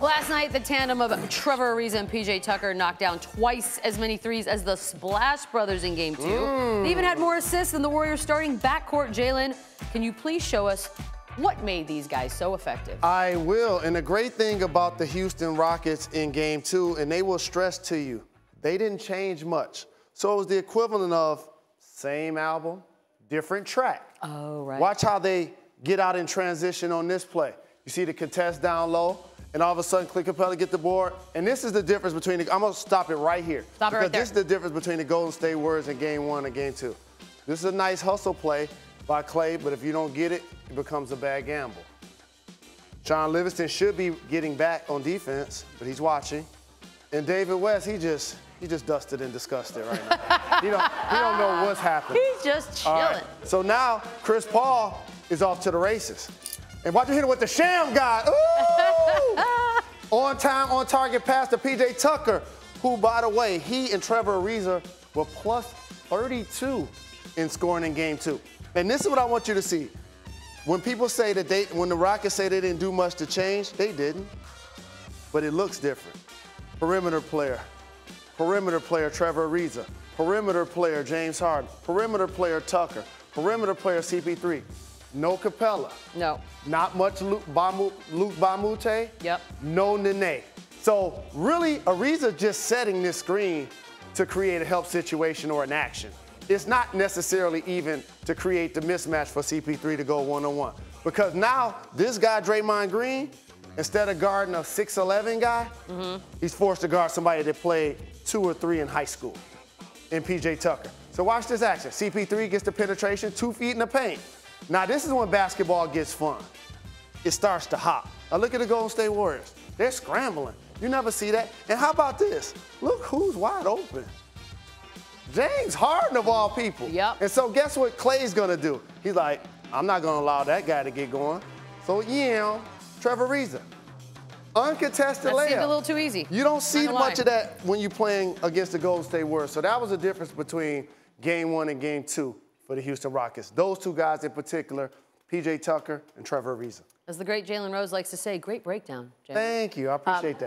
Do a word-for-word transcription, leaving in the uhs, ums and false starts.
Last night, the tandem of Trevor Ariza and P J. Tucker knocked down twice as many threes as the Splash Brothers in Game two. Mm. They even had more assists than the Warriors starting backcourt. Jalen, can you please show us what made these guys so effective? I will. And the great thing about the Houston Rockets in Game two, and they will stress to you, they didn't change much. So it was the equivalent of same album, different track. Oh, right. Watch how they get out in transition on this play. You see the contest down low, and all of a sudden, Clay Capela get the board. And this is the difference between the, I'm gonna stop it right here. Stop it right there. This is the difference between the Golden State Warriors in Game one and Game two. This is a nice hustle play by Clay, but if you don't get it, it becomes a bad gamble. John Livingston should be getting back on defense, but he's watching. And David West, he just, he just dusted and disgusted right now. he, don't, he don't know what's happening. He's just chilling. Right. So now, Chris Paul is off to the races. And watch him hit it with the sham guy. Ooh! On time, on target pass to P J. Tucker, who, by the way, he and Trevor Ariza were plus thirty-two in scoring in Game two. And this is what I want you to see. When people say that they, when the Rockets say they didn't do much to change, they didn't. But it looks different. Perimeter player. Perimeter player Trevor Ariza. Perimeter player James Harden. Perimeter player Tucker. Perimeter player C P three. No Capela. No. Not much Luke Bamute. Yep. No Nene. So really, Ariza just setting this screen to create a help situation or an action. It's not necessarily even to create the mismatch for C P three to go one-on-one. Because now this guy, Draymond Green, instead of guarding a six eleven guy, mm-hmm. he's forced to guard somebody that played two or three in high school, in P J. Tucker. So watch this action. C P three gets the penetration, two feet in the paint. Now, this is when basketball gets fun. It starts to hop. Now, look at the Golden State Warriors. They're scrambling. You never see that. And how about this? Look who's wide open. James Harden, of all people. Yep. And so guess what Clay's going to do? He's like, I'm not going to allow that guy to get going. So, yeah, Trevor Ariza. Uncontested layup. That seemed a little too easy. You don't see much of that when you're playing against the Golden State Warriors. So that was the difference between Game one and Game two. For the Houston Rockets. Those two guys in particular, P J. Tucker and Trevor Ariza. As the great Jalen Rose likes to say, great breakdown, Jalen. Thank you. I appreciate um, that.